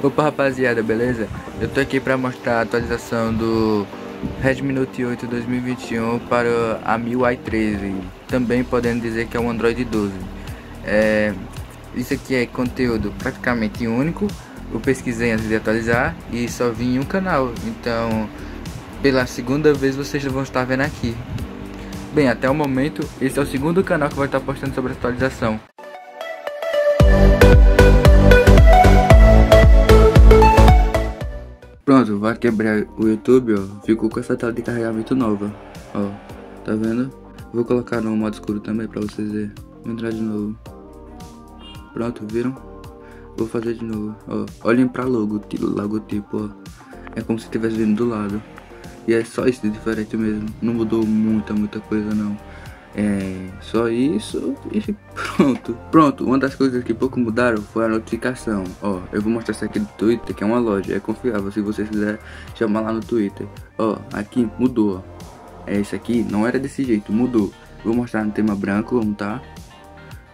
Opa rapaziada, beleza? Eu tô aqui pra mostrar a atualização do Redmi Note 8 2021 para a MIUI 13, também podendo dizer que é um Android 12. Isso aqui é conteúdo praticamente único, eu pesquisei antes de atualizar e só vim em um canal, então pela segunda vez vocês vão estar vendo aqui. Bem, até o momento esse é o segundo canal que vai estar postando sobre a atualização. Pronto, vai quebrar o YouTube, ó. Ficou com essa tela de carregamento nova, ó. Tá vendo? Vou colocar no modo escuro também pra vocês verem. Vou entrar de novo. Pronto, viram? Vou fazer de novo, ó. Olhem pra logotipo, ó. É como se estivesse vindo do lado. E é só isso de diferente mesmo. Não mudou muita coisa não. É só isso e pronto. Pronto, uma das coisas que pouco mudaram foi a notificação. Ó, eu vou mostrar isso aqui do Twitter, que é uma loja, é confiável, se vocês quiserem chamar lá no Twitter. Ó, aqui mudou, ó. Isso aqui não era desse jeito, mudou. Vou mostrar no tema branco, vamos tá?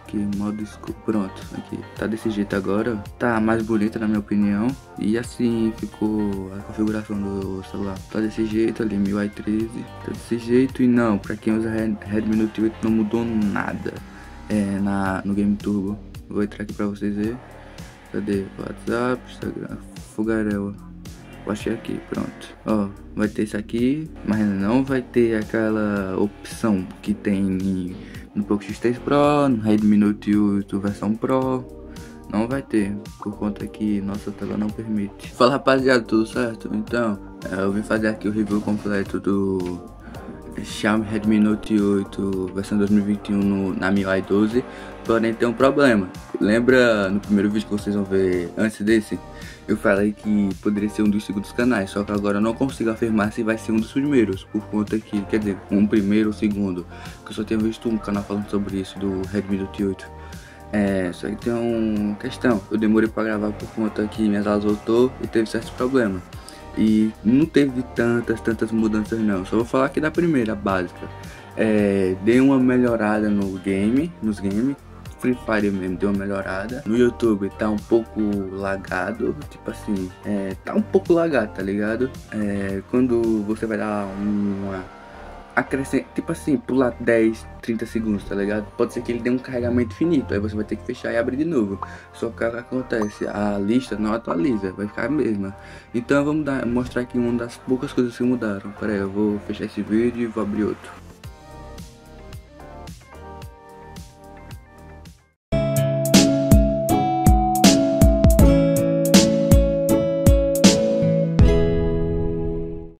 Que modo escuro, pronto, aqui. Tá desse jeito agora, tá mais bonita na minha opinião. E assim ficou a configuração do celular. Tá desse jeito ali, MIUI 13. Tá desse jeito e não, pra quem usa Redmi Note 8 não mudou nada. No Game Turbo. Vou entrar aqui pra vocês verem. Cadê? WhatsApp, Instagram, Fogarela. Eu achei aqui, pronto. Ó, vai ter isso aqui, mas não vai ter aquela opção que tem no Poco X3 Pro, no Redmi Note 8 versão Pro. Não vai ter, por conta que nossa tela não permite. Fala rapaziada, tudo certo? Então, eu vim fazer aqui o review completo do Xiaomi Redmi Note 8 versão 2021 na MIUI 12. Porém tem um problema. Lembra no primeiro vídeo que vocês vão ver antes desse? Eu falei que poderia ser um dos segundos canais, só que agora eu não consigo afirmar se vai ser um dos primeiros, por conta que, quer dizer, um primeiro ou segundo, que eu só tenho visto um canal falando sobre isso do Redmi Note 8. Só que tem uma questão, eu demorei pra gravar por conta que minhas aulas voltou e teve certos problemas. E não teve tantas mudanças não, só vou falar aqui da primeira, básica. Dei uma melhorada nos games. Free Fire mesmo deu uma melhorada. No YouTube tá um pouco lagado, tipo assim, tá um pouco lagado, tá ligado? Quando você vai dar uma acrescente, tipo assim, pular 10, 30 segundos, tá ligado? Pode ser que ele dê um carregamento finito, aí você vai ter que fechar e abrir de novo. Só que o que acontece, a lista não atualiza, vai ficar a mesma. Então vamos mostrar aqui uma das poucas coisas que mudaram. Pera aí, eu vou fechar esse vídeo e vou abrir outro.